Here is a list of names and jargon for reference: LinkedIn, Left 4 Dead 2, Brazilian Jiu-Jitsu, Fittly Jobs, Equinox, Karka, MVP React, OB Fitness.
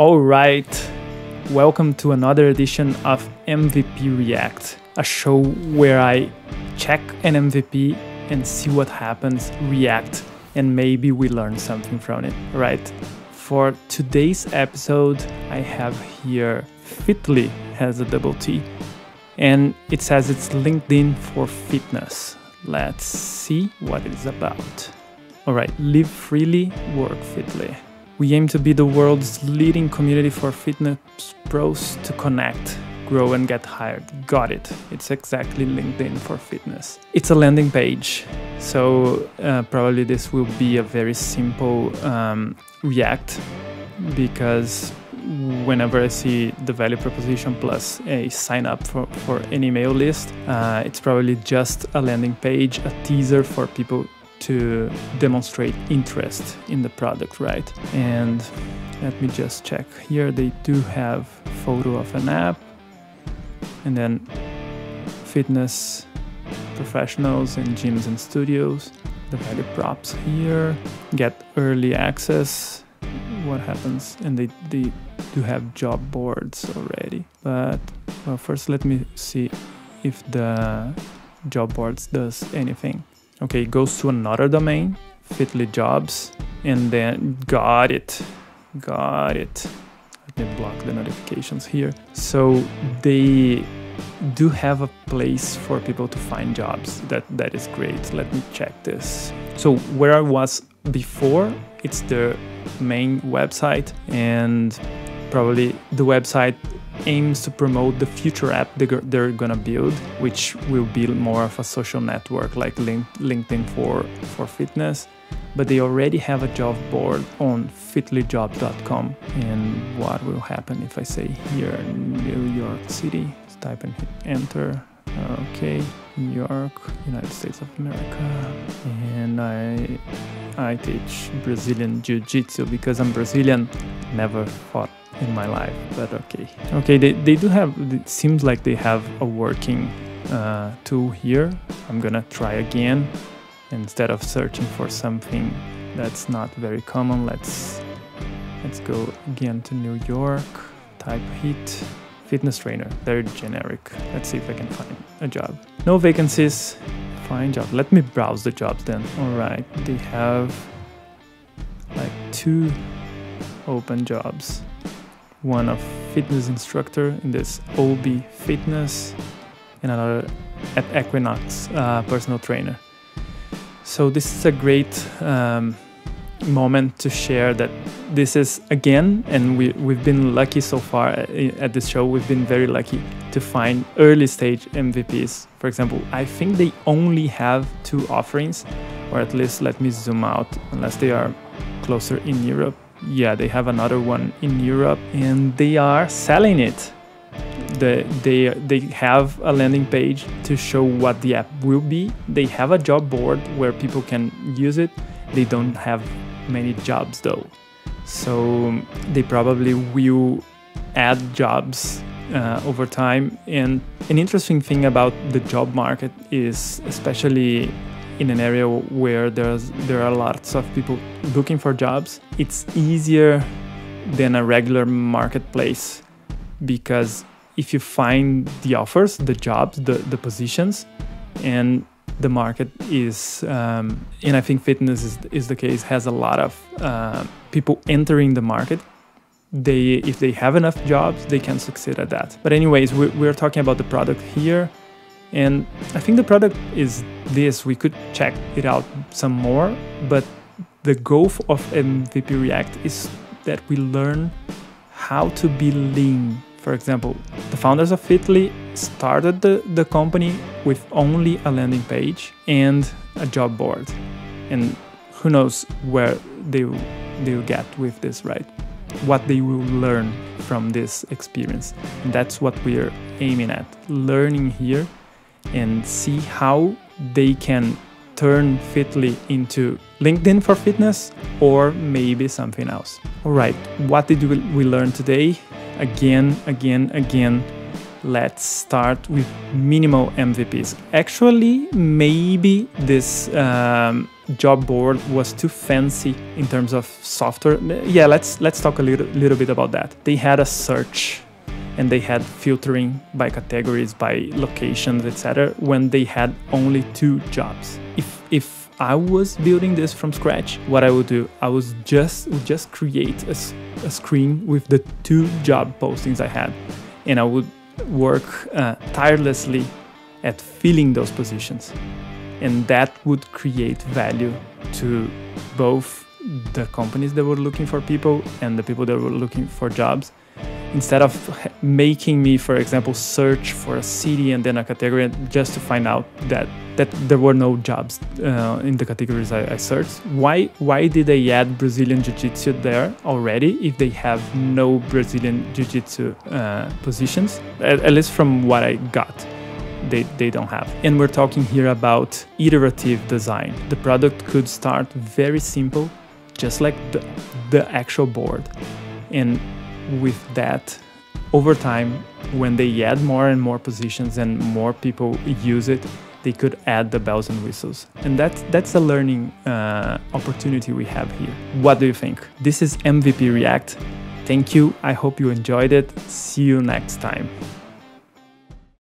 All right, welcome to another edition of MVP React, a show where I check an MVP and see what happens, react, and maybe we learn something from it, right? For today's episode, I have here Fittly, has a double T, and it says it's LinkedIn for fitness. Let's see what it is about. All right, live freely, work fitly. We aim to be the world's leading community for fitness pros to connect, grow and get hired. Got it. It's exactly LinkedIn for fitness. It's a landing page. So probably this will be a very simple React, because whenever I see the value proposition plus a sign up for an email list, it's probably just a landing page, a teaser for people to demonstrate interest in the product, right? And let me just check here. They do have a photo of an app, and then fitness professionals and gyms and studios, the value props here, get early access, what happens, and they do have job boards already. But well, first let me see if the job boards does anything. Okay, it goes to another domain, Fittly Jobs, and then got it. Let me block the notifications here. So they do have a place for people to find jobs. That is great. Let me check this. So where I was before, it's the main website, and probably the website aims to promote the future app they're gonna build, which will be more of a social network like LinkedIn for fitness. But they already have a job board on fitlyjob.com. And what will happen if I say here New York City? Let's type and hit enter. Okay, New York, United States of America. And I teach Brazilian Jiu-Jitsu because I'm Brazilian, never fought in my life, but okay, they do have, it seems like they have a working tool here. I'm gonna try again. Instead of searching for something that's not very common, let's go again to New York, type hit fitness trainer, very generic. Let's see if I can find a job. No vacancies, find job. Let me browse the jobs then. All right, they have like 2 open jobs. One of fitness instructor in this OB Fitness, and another at Equinox, personal trainer. So this is a great moment to share that this is, again, and we've been lucky so far at this show. We've been very lucky to find early stage MVPs. For example, I think they only have 2 offerings, or at least let me zoom out, unless they are closer in Europe. Yeah, they have another one in Europe, and they are selling it. They have a landing page to show what the app will be. They have a job board where people can use it. They don't have many jobs though, so they probably will add jobs over time. And an interesting thing about the job market is, especially in an area where there are lots of people looking for jobs, it's easier than a regular marketplace, because if you find the offers, the jobs, the positions, and the market is, and I think fitness is the case, has a lot of people entering the market. If they have enough jobs, they can succeed at that. But anyways, we're talking about the product here. And I think the product is this. We could check it out some more, but the goal of MVP React is that we learn how to be lean. For example, the founders of Fittly started the company with only a landing page and a job board. And who knows where they'll get with this, right? What they will learn from this experience. And that's what we're aiming at, learning here, and see how they can turn Fittly into LinkedIn for fitness, or maybe something else. All right, what did we learn today? Again, let's start with minimal MVPs. Actually, maybe this job board was too fancy in terms of software. Yeah, let's talk a little bit about that. They had a search and they had filtering by categories, by locations, etc. when they had only two jobs. If I was building this from scratch, what I would do, I would just create a screen with the two job postings I had, and I would work tirelessly at filling those positions, and that would create value to both the companies that were looking for people and the people that were looking for jobs. Instead of making me, for example, search for a city and then a category just to find out that there were no jobs in the categories I searched. Why did they add Brazilian Jiu-Jitsu there already if they have no Brazilian Jiu-Jitsu positions? At least from what I got, they don't have. And we're talking here about iterative design. The product could start very simple, just like the actual board. And with that, over time, when they add more and more positions and more people use it, they could add the bells and whistles, and that's a learning opportunity we have here. What do you think? This is MVP React. Thank you. I hope you enjoyed it. See you next time.